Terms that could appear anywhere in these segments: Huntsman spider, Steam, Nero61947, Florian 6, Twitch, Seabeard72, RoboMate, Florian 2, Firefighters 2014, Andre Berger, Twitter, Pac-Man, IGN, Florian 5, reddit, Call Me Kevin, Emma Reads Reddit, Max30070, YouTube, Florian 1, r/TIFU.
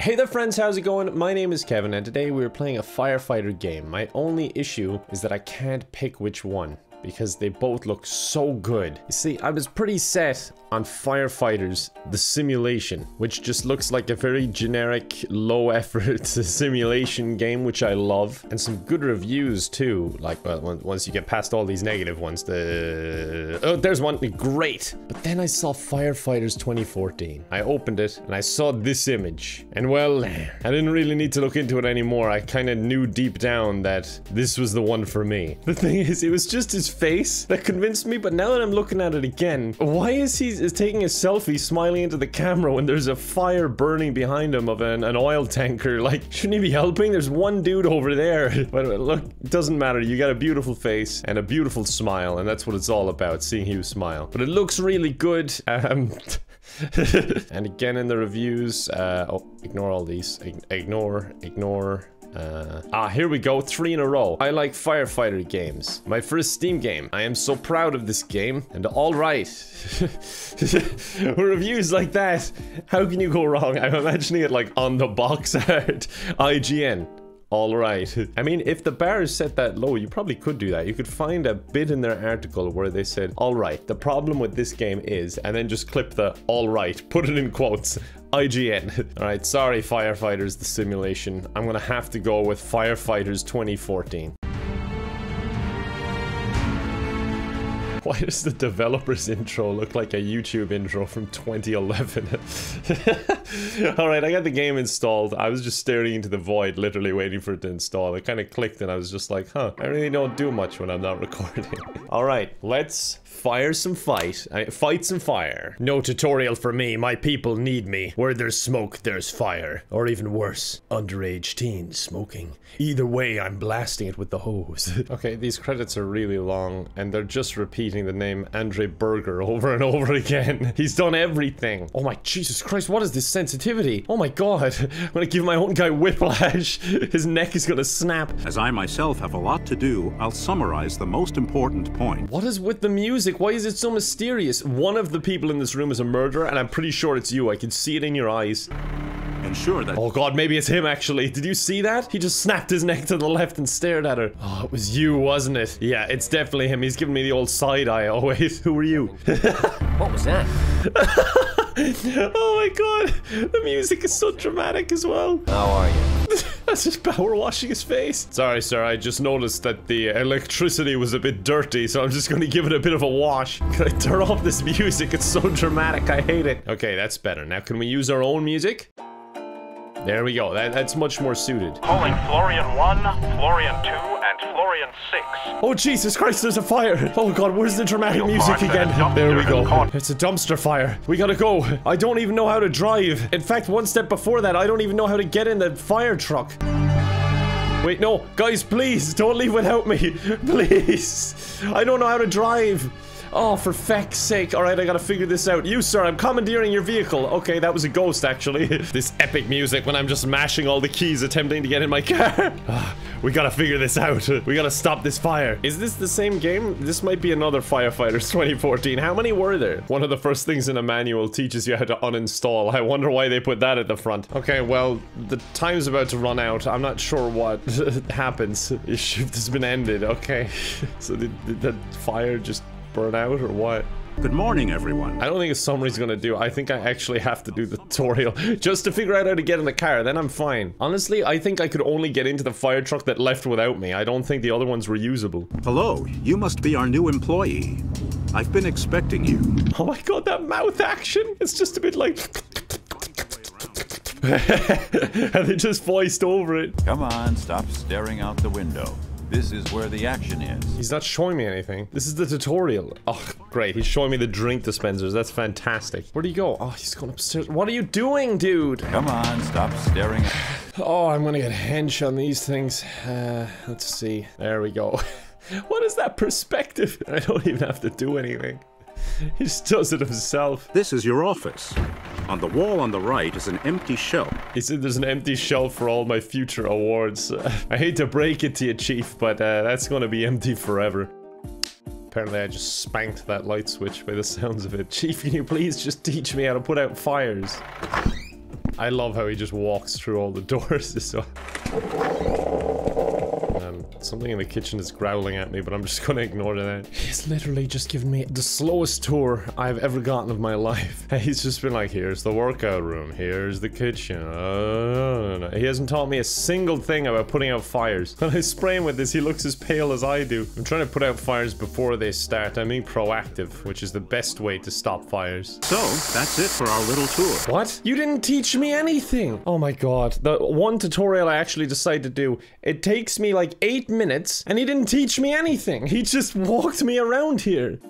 Hey there friends, how's it going? My name is Kevin and today we're playing a firefighter game. My only issue is that I can't pick which one because they both look so good. You see, I was pretty set on Firefighters, the simulation, which just looks like a very generic, low-effort simulation game, which I love. And some good reviews, too. Like, well, once you get past all these negative ones, oh, there's one! Great! But then I saw Firefighters 2014. I opened it, and I saw this image. And, well, I didn't really need to look into it anymore. I kind of knew deep down that this was the one for me. The thing is, it was just his face that convinced me, but now that I'm looking at it again, why is he taking a selfie smiling into the camera when there's a fire burning behind him of an oil tanker? Like, shouldn't he be helping? There's one dude over there. But look, it doesn't matter. You got a beautiful face and a beautiful smile, and that's what it's all about, seeing you smile. But it looks really good. And again in the reviews, oh, ignore all these. Ignore. Here we go, 3 in a row. I like firefighter games. My first Steam game. I am so proud of this game. And alright. Reviews like that. How can you go wrong? I'm imagining it like on the box art. IGN. Alright. I mean, if the bar is set that low, you probably could do that. You could find a bit in their article where they said, alright, the problem with this game is, and then just clip the alright, put it in quotes. IGN. Alright, sorry Firefighters, the simulation. I'm gonna have to go with Firefighters 2014. Why does the developer's intro look like a YouTube intro from 2011? Alright, I got the game installed. I was just staring into the void, literally waiting for it to install. It kind of clicked and I was just like, huh, I really don't do much when I'm not recording. Alright, let's fire some fight some fire. No tutorial for me, my people need me. Where there's smoke, there's fire. Or even worse, underage teens smoking. Either way, I'm blasting it with the hose. Okay, these credits are really long and they're just repeating the name Andre Berger over and over again. He's done everything. Oh my Jesus Christ, what is this sensitivity? Oh my God, I'm gonna give my own guy whiplash. His neck is gonna snap. As I myself have a lot to do, I'll summarize the most important point. What is with the music? Why is it so mysterious? One of the people in this room is a murderer and I'm pretty sure it's you. I can see it in your eyes. Ensure that— oh God, maybe it's him actually. Did you see that? He just snapped his neck to the left and stared at her. Oh, it was you, wasn't it? Yeah, it's definitely him. He's giving me the old side-eye always. Who are you? What was that? Oh my God, the music is so dramatic as well. How are you? That's just power washing his face. Sorry, sir, I just noticed that the electricity was a bit dirty, so I'm just gonna give it a bit of a wash. Can I turn off this music? It's so dramatic, I hate it. Okay, that's better. Now, can we use our own music? There we go, that's much more suited. Calling Florian 1, Florian 2, and Florian 6. Oh Jesus Christ, there's a fire! Oh God, where's the dramatic music again? There we go. It's a dumpster fire. We gotta go. I don't even know how to drive. In fact, one step before that, I don't even know how to get in the fire truck. Wait, no. Guys, please, don't leave without me. Please. I don't know how to drive. Oh, for feck's sake. Alright, I gotta figure this out. You, sir, I'm commandeering your vehicle. Okay, that was a ghost, actually. This epic music when I'm just mashing all the keys attempting to get in my car. We gotta figure this out. We gotta stop this fire. Is this the same game? This might be another Firefighters 2014. How many were there? One of the first things in a manual teaches you how to uninstall. I wonder why they put that at the front. Okay, well, the time's about to run out. I'm not sure what happens. Your shift has been ended. Okay. So did the fire just burn out or what? Good morning, everyone. I don't think a summary's gonna do. I think I actually have to do the tutorial just to figure out how to get in the car, then I'm fine. Honestly, I think I could only get into the fire truck that left without me. I don't think the other ones were usable. Hello, you must be our new employee. I've been expecting you. Oh my God, that mouth action! It's just a bit like... and they just voiced over it. Come on, stop staring out the window. This is where the action is. He's not showing me anything. This is the tutorial. Oh, great. He's showing me the drink dispensers. That's fantastic. Where'd he go? Oh, he's going upstairs. What are you doing, dude? Come on, stop staring. Oh, I'm gonna get hench on these things. Let's see. There we go. What is that perspective? I don't even have to do anything. He just does it himself. This is your office. On the wall on the right is an empty shelf. He said there's an empty shelf for all my future awards. I hate to break it to you, Chief, but that's gonna be empty forever. Apparently I just spanked that light switch by the sounds of it. Chief, can you please just teach me how to put out fires? I love how he just walks through all the doors. Something in the kitchen is growling at me, but I'm just gonna ignore that. He's literally just given me the slowest tour I've ever gotten of my life. He's just been like, here's the workout room, here's the kitchen. He hasn't taught me a single thing about putting out fires. When I spray him with this, he looks as pale as I do. I'm trying to put out fires before they start. I'm being proactive, which is the best way to stop fires. So, that's it for our little tour. What? You didn't teach me anything! Oh my god. The one tutorial I actually decided to do, it takes me like 8 minutes, and he didn't teach me anything. He just walked me around here.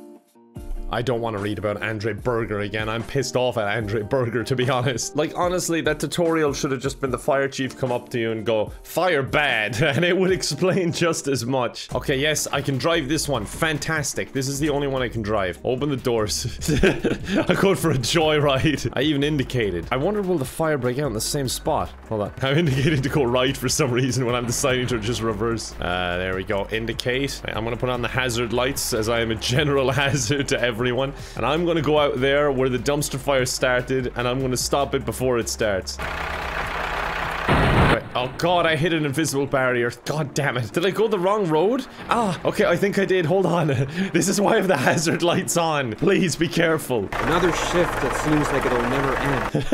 I don't want to read about Andre Berger again. I'm pissed off at Andre Berger, to be honest. Like, honestly, that tutorial should have just been the fire chief come up to you and go, fire bad, and it would explain just as much. Okay, yes, I can drive this one. Fantastic. This is the only one I can drive. Open the doors. I go for a joyride. I even indicated. I wonder, will the fire break out in the same spot? Hold on. I'm indicating to go right for some reason when I'm deciding to just reverse. There we go. Indicate. I'm gonna put on the hazard lights, as I am a general hazard to everyone, and I'm gonna go out there where the dumpster fire started, and I'm gonna stop it before it starts. Wait, oh god, I hit an invisible barrier. God damn it. Did I go the wrong road? Ah, okay, I think I did. Hold on. This is why I have the hazard lights on. Please be careful. Another shift that seems like it'll never end.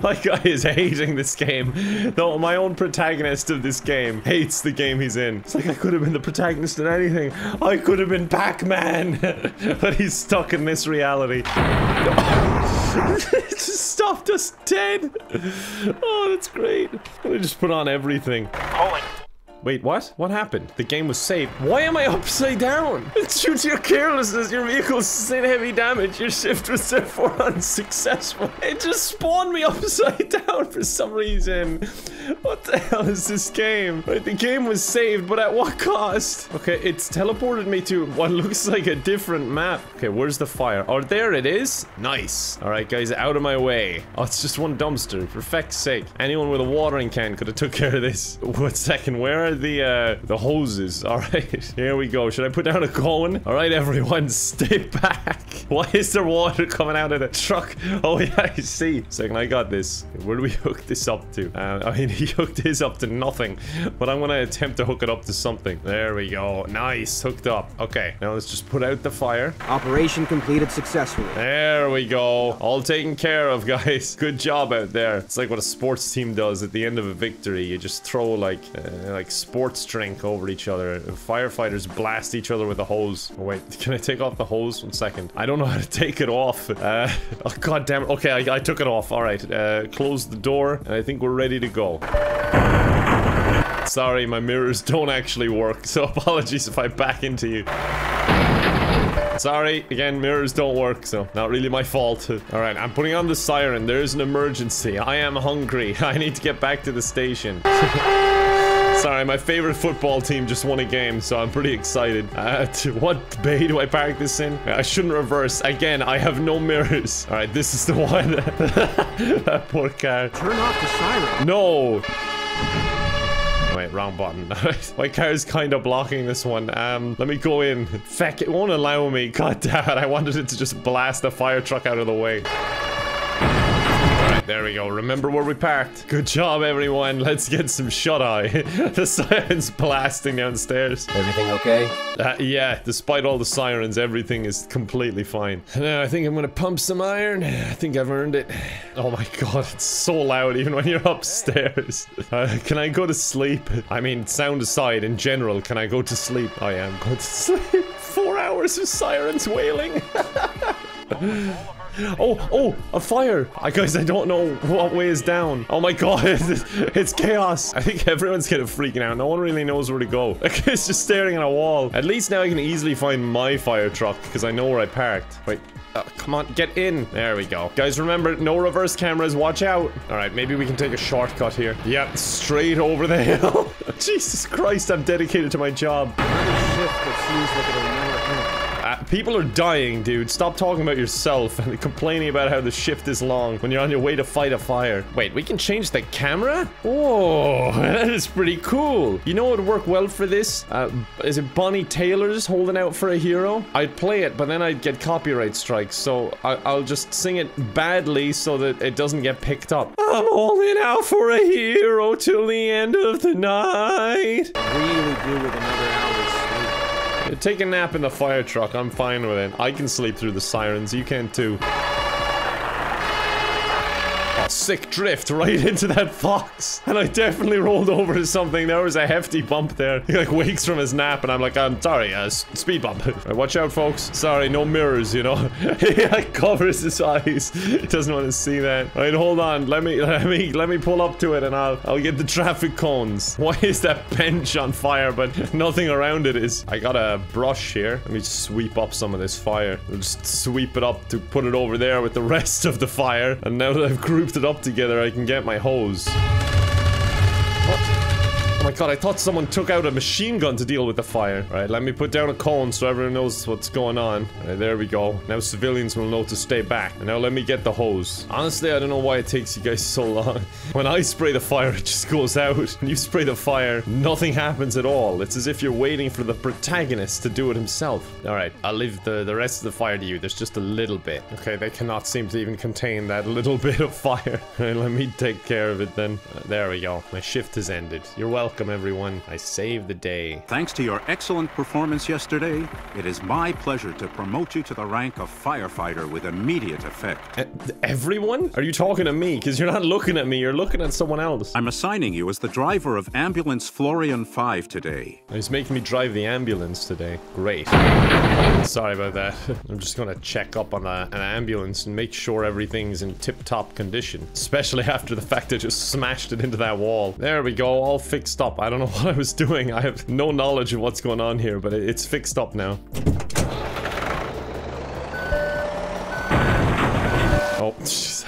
My guy is hating this game. Though my own protagonist of this game hates the game he's in. It's like I could have been the protagonist in anything. I could have been Pac-Man. But he's stuck in this reality. It just stopped us dead. Oh, that's great. Let me just put on everything. Calling. Wait, what? What happened? The game was saved. Why am I upside down? It's due to your carelessness. Your vehicle sustained heavy damage. Your shift was therefore unsuccessful. It just spawned me upside down for some reason. What the hell is this game? Right, the game was saved, but at what cost? Okay, it's teleported me to what looks like a different map. Okay, where's the fire? Oh, there it is. Nice. All right, guys, out of my way. Oh, it's just one dumpster. For feck's sake. Anyone with a watering can could have took care of this. One second, where are the hoses? All right, here we go. Should I put down a cone? All right, everyone, stay back. Why is there water coming out of the truck? Oh yeah, I see. Second, I got this. Where do we hook this up to? I mean, he hooked his up to nothing, but I'm gonna attempt to hook it up to something. There we go. Nice, hooked up. Okay, now let's just put out the fire. Operation completed successfully. There we go. All taken care of, guys. Good job out there. It's like what a sports team does at the end of a victory. You just throw like sports drink over each other. Firefighters blast each other with a hose. Oh, wait, can I take off the hose? One second. I don't know how to take it off. Oh, god damn it. Okay, I took it off. All right, close the door, and I think we're ready to go. Sorry, my mirrors don't actually work, so apologies if I back into you. Sorry, again, mirrors don't work, so not really my fault. All right, I'm putting on the siren. There is an emergency. I am hungry. I need to get back to the station. Sorry, my favorite football team just won a game, so I'm pretty excited. What bay do I park this in? I shouldn't reverse. Again, I have no mirrors. All right, this is the one. That poor car. Turn off the siren. No. Wait, wrong button. My car's kind of blocking this one. Let me go in. Feck, it won't allow me. God damn it, I wanted it to just blast the fire truck out of the way. There we go. Remember where we parked. Good job, everyone. Let's get some shut-eye. The siren's blasting downstairs. Everything okay? Yeah, despite all the sirens, everything is completely fine. Now, I think I'm gonna pump some iron. I think I've earned it. Oh my god, it's so loud even when you're upstairs. Can I go to sleep? I mean, sound aside, in general, can I go to sleep? I am going to sleep. 4 hours of sirens wailing. Oh, a fire! Guys, I don't know what way is down. Oh my god, it's chaos. I think everyone's kind of freaking out. No one really knows where to go. Like, it's just staring at a wall. At least now I can easily find my fire truck, because I know where I parked. Wait, come on, get in. There we go. Guys, remember, no reverse cameras, watch out. Alright, maybe we can take a shortcut here. Yep, straight over the hill. Jesus Christ, I'm dedicated to my job. People are dying, dude. Stop talking about yourself and complaining about how the shift is long when you're on your way to fight a fire. Wait, we can change the camera? Oh, that is pretty cool. You know what would work well for this? Is it Bonnie Taylor's Holding Out for a Hero? I'd play it, but then I'd get copyright strikes, so I'll just sing it badly so that it doesn't get picked up. I'm holding out for a hero till the end of the night. Really do with another hour's sleep. Take a nap in the fire truck, I'm fine with it. I can sleep through the sirens, you can too. Sick drift right into that fox, and I definitely rolled over to something. There was a hefty bump there. He like wakes from his nap and I'm like, I'm sorry, speed bump. Right, watch out folks, sorry, no mirrors, you know. He like covers his eyes, doesn't want to see that. All right, hold on, let me pull up to it and I'll get the traffic cones. Why is that bench on fire but nothing around it is? I got a brush here, let me sweep up some of this fire. I'll just sweep it up to put it over there with the rest of the fire, and now that I've grouped it up together, I can get my hose. Oh my god, I thought someone took out a machine gun to deal with the fire. All right, let me put down a cone so everyone knows what's going on. All right, there we go. Now civilians will know to stay back. And now let me get the hose. Honestly, I don't know why it takes you guys so long. When I spray the fire, it just goes out. When you spray the fire, nothing happens at all. It's as if you're waiting for the protagonist to do it himself. All right, I'll leave the rest of the fire to you. There's just a little bit. Okay, they cannot seem to even contain that little bit of fire. All right, let me take care of it then. There we go. My shift has ended. You're welcome, everyone. I saved the day. Thanks to your excellent performance yesterday, it is my pleasure to promote you to the rank of firefighter with immediate effect. Everyone? Are you talking to me? Because you're not looking at me, you're looking at someone else. I'm assigning you as the driver of ambulance Florian 5 today. He's making me drive the ambulance today. Great. Sorry about that. I'm just gonna check up on an ambulance and make sure everything's in tip-top condition. Especially after the fact I just smashed it into that wall. There we go, all fixed up. I don't know what I was doing. I have no knowledge of what's going on here, but it's fixed up now. Oh,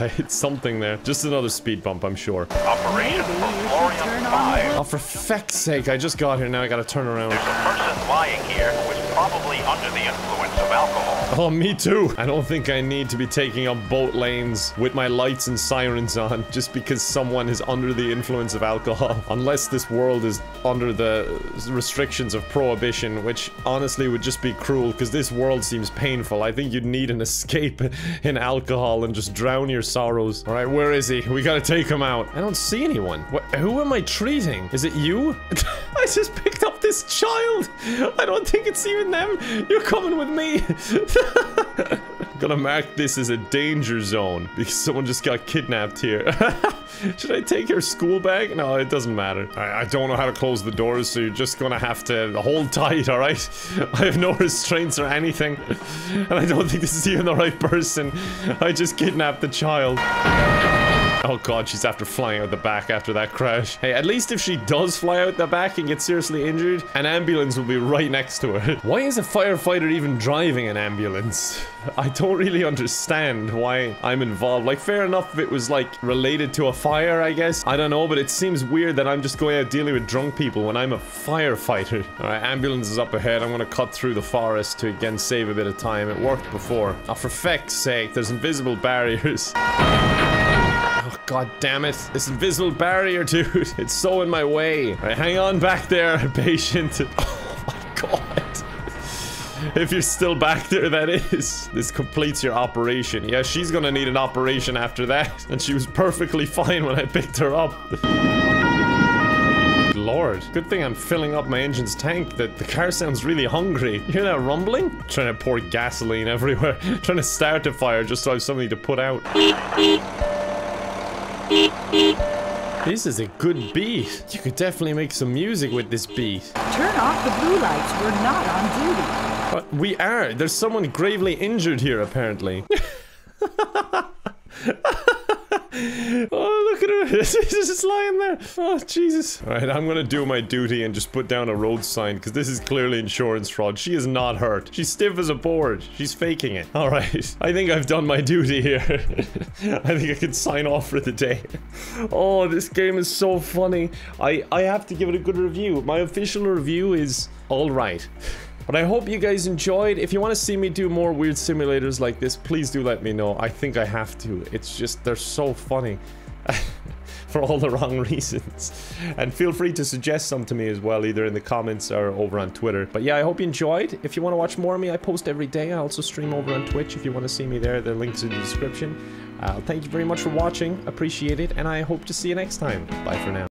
I hit something there. Just another speed bump, I'm sure. Operation for Florian 5. Oh, for feck's sake, I just got here, now I gotta turn around. There's a person lying here who is probably under the influence of alcohol. Oh, me too. I don't think I need to be taking up boat lanes with my lights and sirens on just because someone is under the influence of alcohol. Unless this world is under the restrictions of prohibition, which honestly would just be cruel because this world seems painful. I think you'd need an escape in alcohol and just drown your sorrows. All right, where is he? We gotta take him out. I don't see anyone. What, who am I treating? Is it you? I just picked up this child. I don't think it's even them. You're coming with me. I'm gonna mark this as a danger zone because someone just got kidnapped here. Should I take your school bag? No, it doesn't matter. I don't know how to close the doors, so you're just gonna have to hold tight, all right? I have no restraints or anything, and I don't think this is even the right person. I just kidnapped the child. Oh god, she's after flying out the back after that crash. Hey, at least if she does fly out the back and get seriously injured, an ambulance will be right next to her. Why is a firefighter even driving an ambulance? I don't really understand why I'm involved. Like, fair enough if it was, like, related to a fire, I guess. I don't know, but it seems weird that I'm just going out dealing with drunk people when I'm a firefighter. Alright, ambulance is up ahead. I'm gonna cut through the forest to, again, save a bit of time. It worked before. Oh, for feck's sake, there's invisible barriers. Oh, god damn it. This invisible barrier, dude. It's so in my way. All right, hang on back there, patient. Oh my god. If you're still back there, that is. This completes your operation. Yeah, she's gonna need an operation after that. And she was perfectly fine when I picked her up. Lord. Good thing I'm filling up my engine's tank. The car sounds really hungry. You hear that rumbling? Trying to pour gasoline everywhere. Trying to start a fire just so I have something to put out. This is a good beat. You could definitely make some music with this beat. Turn off the blue lights. We're not on duty. But we are. There's someone gravely injured here, apparently. Oh, look at her. She's just lying there. Oh, Jesus. All right, I'm going to do my duty and just put down a road sign because this is clearly insurance fraud. She is not hurt. She's stiff as a board. She's faking it. All right. I think I've done my duty here. I think I can sign off for the day. Oh, this game is so funny. I have to give it a good review. My official review is all right. But I hope you guys enjoyed. If you want to see me do more weird simulators like this, please do let me know. I think I have to. It's just, they're so funny. For all the wrong reasons. And feel free to suggest some to me as well, either in the comments or over on Twitter. But yeah, I hope you enjoyed. If you want to watch more of me, I post every day. I also stream over on Twitch if you want to see me there. The link's in the description. Thank you very much for watching. Appreciate it. And I hope to see you next time. Bye for now.